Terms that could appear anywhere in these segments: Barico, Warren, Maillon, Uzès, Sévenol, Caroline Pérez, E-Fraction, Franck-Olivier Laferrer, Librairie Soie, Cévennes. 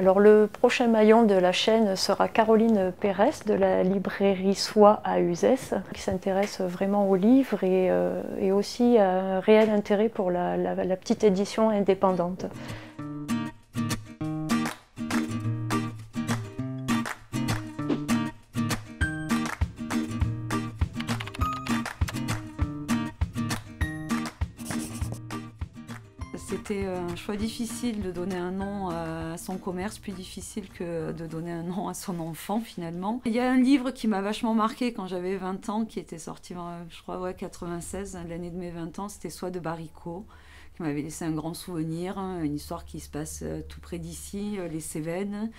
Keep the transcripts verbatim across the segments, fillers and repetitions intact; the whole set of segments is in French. Alors le prochain maillon de la chaîne sera Caroline Pérez de la librairie Soie à Uzès, qui s'intéresse vraiment aux livres et, euh, et aussi à un réel intérêt pour la, la, la petite édition indépendante. C'était un choix difficile de donner un nom à son commerce, plus difficile que de donner un nom à son enfant finalement. Il y a un livre qui m'a vachement marqué quand j'avais vingt ans, qui était sorti en, je crois, ouais, quatre-vingt-seize, l'année de mes vingt ans, c'était Soie de Barico, qui m'avait laissé un grand souvenir, une histoire qui se passe tout près d'ici, les Cévennes.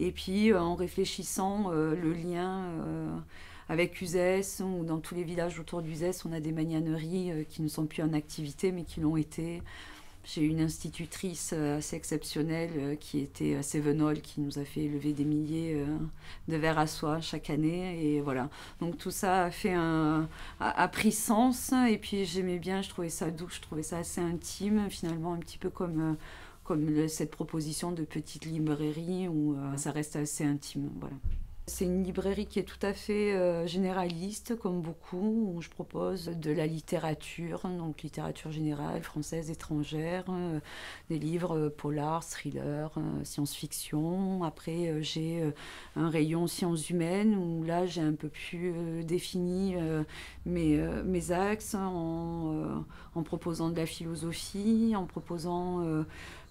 Et puis en réfléchissant, le lien avec Uzès, ou dans tous les villages autour d'Uzès, on a des magnaneries qui ne sont plus en activité mais qui l'ont été. J'ai une institutrice assez exceptionnelle qui était à Sévenol, qui nous a fait élever des milliers de verres à soie chaque année. Et voilà. Donc tout ça a, fait un, a, a pris sens. Et puis j'aimais bien, je trouvais ça doux, je trouvais ça assez intime, finalement, un petit peu comme, comme le, cette proposition de petite librairie où euh, ça reste assez intime. Voilà. C'est une librairie qui est tout à fait euh, généraliste, comme beaucoup, où je propose de la littérature, donc littérature générale, française, étrangère, euh, des livres euh, polars, thrillers, euh, science-fiction. Après, euh, j'ai euh, un rayon sciences humaines, où là, j'ai un peu plus euh, défini euh, mes, euh, mes axes, en, euh, en proposant de la philosophie, en proposant euh,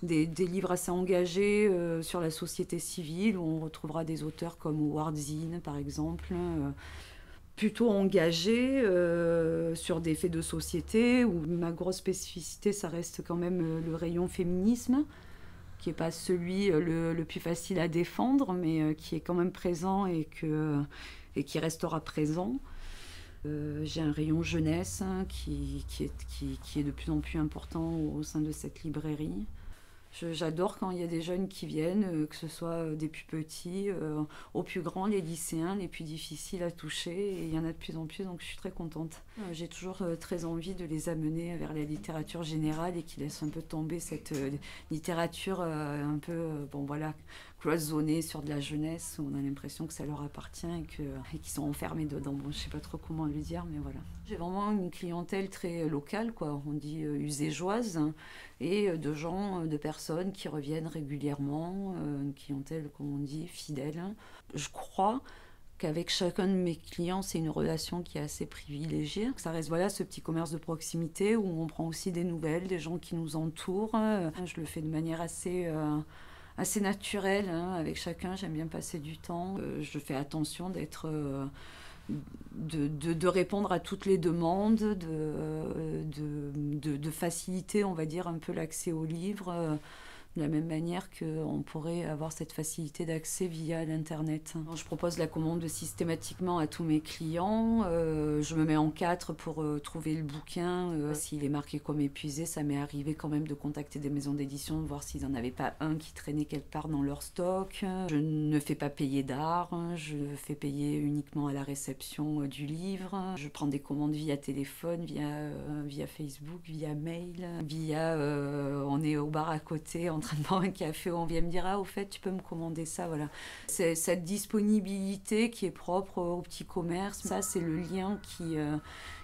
des, des livres assez engagés euh, sur la société civile, où on retrouvera des auteurs comme Warren, par exemple, euh, plutôt engagée euh, sur des faits de société, où ma grosse spécificité, ça reste quand même le rayon féminisme, qui n'est pas celui le, le plus facile à défendre, mais euh, qui est quand même présent et, que, et qui restera présent. Euh, J'ai un rayon jeunesse hein, qui, qui, est, qui, qui est de plus en plus important au sein de cette librairie. J'adore quand il y a des jeunes qui viennent, que ce soit des plus petits, euh, aux plus grands, les lycéens, les plus difficiles à toucher. Et il y en a de plus en plus, donc je suis très contente. J'ai toujours très envie de les amener vers la littérature générale et qu'ils laissent un peu tomber cette littérature euh, un peu euh, bon, voilà, cloisonnée sur de la jeunesse, où on a l'impression que ça leur appartient et que, et qu'ils sont enfermés dedans. Bon, je ne sais pas trop comment le dire, mais voilà. J'ai vraiment une clientèle très locale, quoi. On dit euh, uségeoise, hein, et de gens, de personnes qui reviennent régulièrement, une clientèle, comme on dit, fidèle. Je crois qu'avec chacun de mes clients, c'est une relation qui est assez privilégiée. Ça reste voilà, ce petit commerce de proximité où on prend aussi des nouvelles, des gens qui nous entourent. Je le fais de manière assez, euh, assez naturelle. Hein. Avec chacun, j'aime bien passer du temps. Je fais attention d'être... Euh, De, de, de répondre à toutes les demandes, de, de, de, de faciliter, on va dire, un peu l'accès aux livres, euh, de la même manière qu'on pourrait avoir cette facilité d'accès via l'Internet. Je propose la commande systématiquement à tous mes clients. Euh, je me mets en quatre pour euh, trouver le bouquin. Euh, s'il est marqué comme épuisé, ça m'est arrivé quand même de contacter des maisons d'édition, voir s'ils n'en avaient pas un qui traînait quelque part dans leur stock. Je ne fais pas payer d'art, je fais payer uniquement à la réception euh, du livre. Je prends des commandes via téléphone, via, euh, via Facebook, via mail, via... Euh, on est au bar à côté, en train de boire un café, on vient me dire « Ah, au fait, tu peux me commander ça, voilà. » C'est cette disponibilité qui est propre au petit commerce. Ça, c'est le lien qui, euh,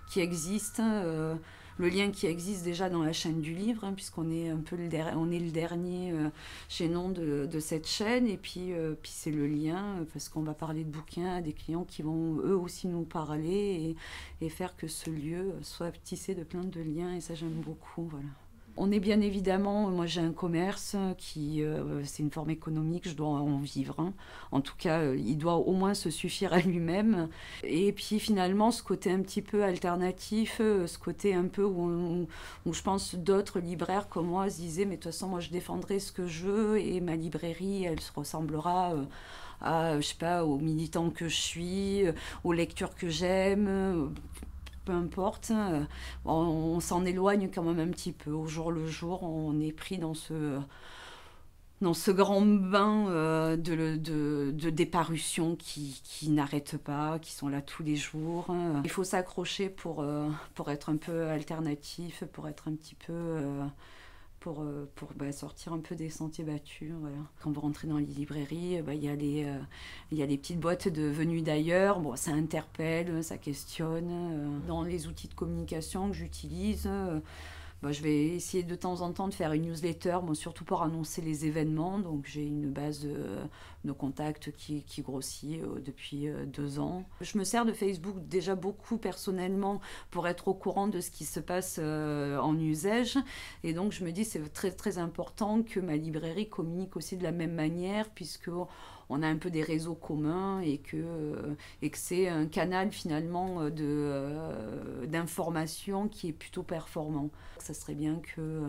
qui existe. Euh, le lien qui existe déjà dans la chaîne du livre, hein, puisqu'on est un peu le, der on est le dernier euh, chaînon de, de cette chaîne. Et puis, euh, puis c'est le lien, parce qu'on va parler de bouquins à des clients qui vont eux aussi nous parler et, et faire que ce lieu soit tissé de plein de liens. Et ça, j'aime beaucoup, voilà. On est bien évidemment, moi j'ai un commerce qui, euh, c'est une forme économique, je dois en vivre. Hein. En tout cas, il doit au moins se suffire à lui-même. Et puis finalement, ce côté un petit peu alternatif, ce côté un peu où, on, où je pense d'autres libraires comme moi se disaient « mais de toute façon, moi je défendrai ce que je veux et ma librairie, elle se ressemblera euh, ». à, je sais pas, aux militants que je suis, aux lectures que j'aime ». Peu importe, on, on s'en éloigne quand même un petit peu. Au jour le jour, on est pris dans ce, dans ce grand bain euh, de, de, de déparutions qui, qui n'arrêtent pas, qui sont là tous les jours. Il faut s'accrocher pour, euh, pour être un peu alternatif, pour être un petit peu... Euh, pour, pour bah, sortir un peu des sentiers battus. Voilà. Quand vous rentrez dans les librairies, bah, y a des, euh, y a des petites boîtes de venues d'ailleurs. Bon, ça interpelle, ça questionne. Dans les outils de communication que j'utilise, euh, bah, je vais essayer de temps en temps de faire une newsletter, bon, surtout pour annoncer les événements. Donc j'ai une base de, de contacts qui, qui grossit euh, depuis euh, deux ans. Je me sers de Facebook déjà beaucoup personnellement pour être au courant de ce qui se passe euh, en usage. Et donc je me dis c'est très très important que ma librairie communique aussi de la même manière, puisque on a un peu des réseaux communs et que, et que c'est un canal finalement d'information qui est plutôt performant. Ça serait bien que,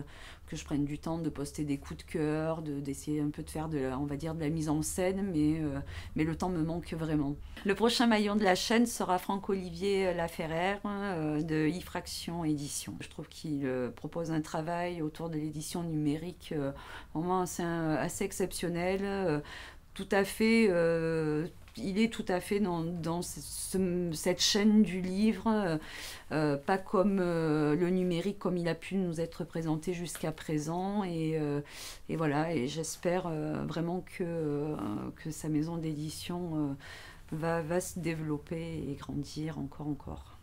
que je prenne du temps de poster des coups de cœur, d'essayer un peu de faire de la, on va dire de la mise en scène, mais, euh, mais le temps me manque vraiment. Le prochain maillon de la chaîne sera Franck-Olivier Laferrer euh, de E-Fraction Édition. Je trouve qu'il euh, propose un travail autour de l'édition numérique euh, vraiment assez, assez exceptionnel. Euh, Tout à fait, euh, il est tout à fait dans, dans ce, cette chaîne du livre, euh, pas comme euh, le numérique, comme il a pu nous être présenté jusqu'à présent. Et, euh, et voilà, et j'espère euh, vraiment que, euh, que sa maison d'édition euh, va, va se développer et grandir encore, encore.